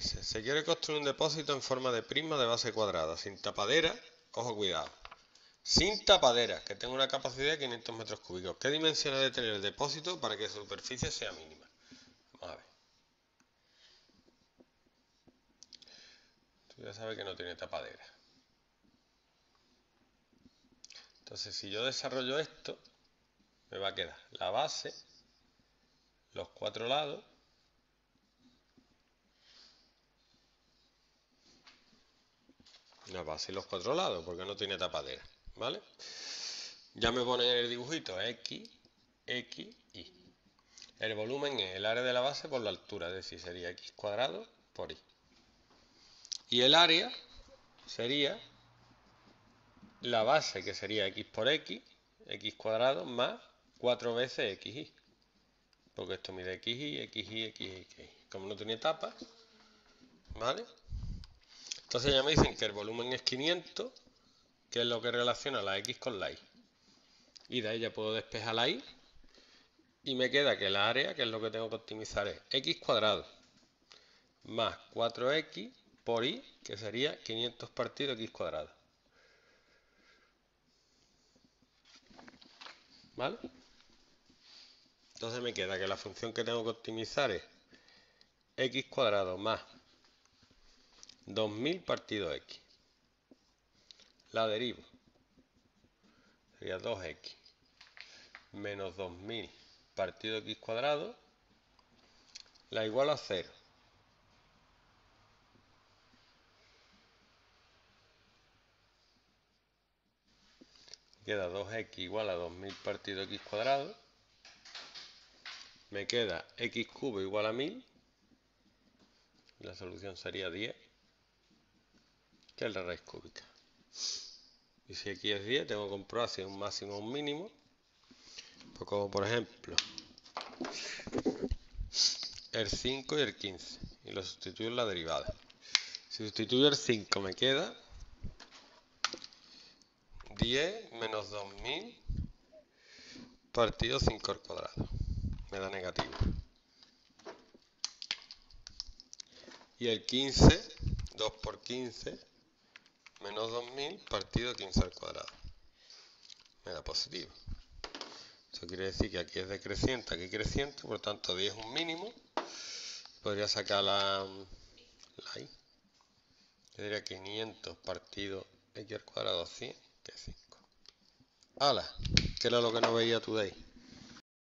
Dice, se quiere construir un depósito en forma de prisma de base cuadrada, sin tapadera, ojo cuidado, sin tapadera, que tenga una capacidad de 500 metros cúbicos. ¿Qué dimensión ha de tener el depósito para que su superficie sea mínima? Vamos a ver. Tú ya sabes que no tiene tapadera. Entonces, si yo desarrollo esto, me va a quedar la base, los cuatro lados, la base y los cuatro lados, porque no tiene tapadera, ¿vale? Ya me pone el dibujito, X, X, Y. El volumen es el área de la base por la altura, es decir, sería X cuadrado por Y. Y el área sería la base, que sería X por X, X cuadrado, más 4 veces XY. Porque esto mide XY, XY, XY, XY. Como no tiene tapa, ¿vale? Entonces ya me dicen que el volumen es 500, que es lo que relaciona la X con la Y. Y de ahí ya puedo despejar la Y. Y me queda que la área, que es lo que tengo que optimizar, es X cuadrado más 4X por Y, que sería 500 partido X cuadrado. ¿Vale? Entonces me queda que la función que tengo que optimizar es X cuadrado más 2000 partido X. La derivo. Sería 2X. Menos 2000 partido X cuadrado. La igualo a 0. Queda 2X igual a 2000 partido X cuadrado. Me queda X cubo igual a 1000. La solución sería 10, que es la raíz cúbica. Y si X es 10, tengo que comprobar si es un máximo o un mínimo. Pues como por ejemplo, el 5 y el 15. Y lo sustituyo en la derivada. Si sustituyo el 5 me queda 10 menos 2000 partido 5 al cuadrado. Me da negativo. Y el 15, 2 por 15, menos 2000 partido 15 al cuadrado. Me da positivo. Eso quiere decir que aquí es decreciente, aquí creciente, por tanto 10 es un mínimo. Podría sacar la i. Yo diría 500 partido x al cuadrado 100, que es 5. ¡Hala! Que era lo que no veía tú de ahí.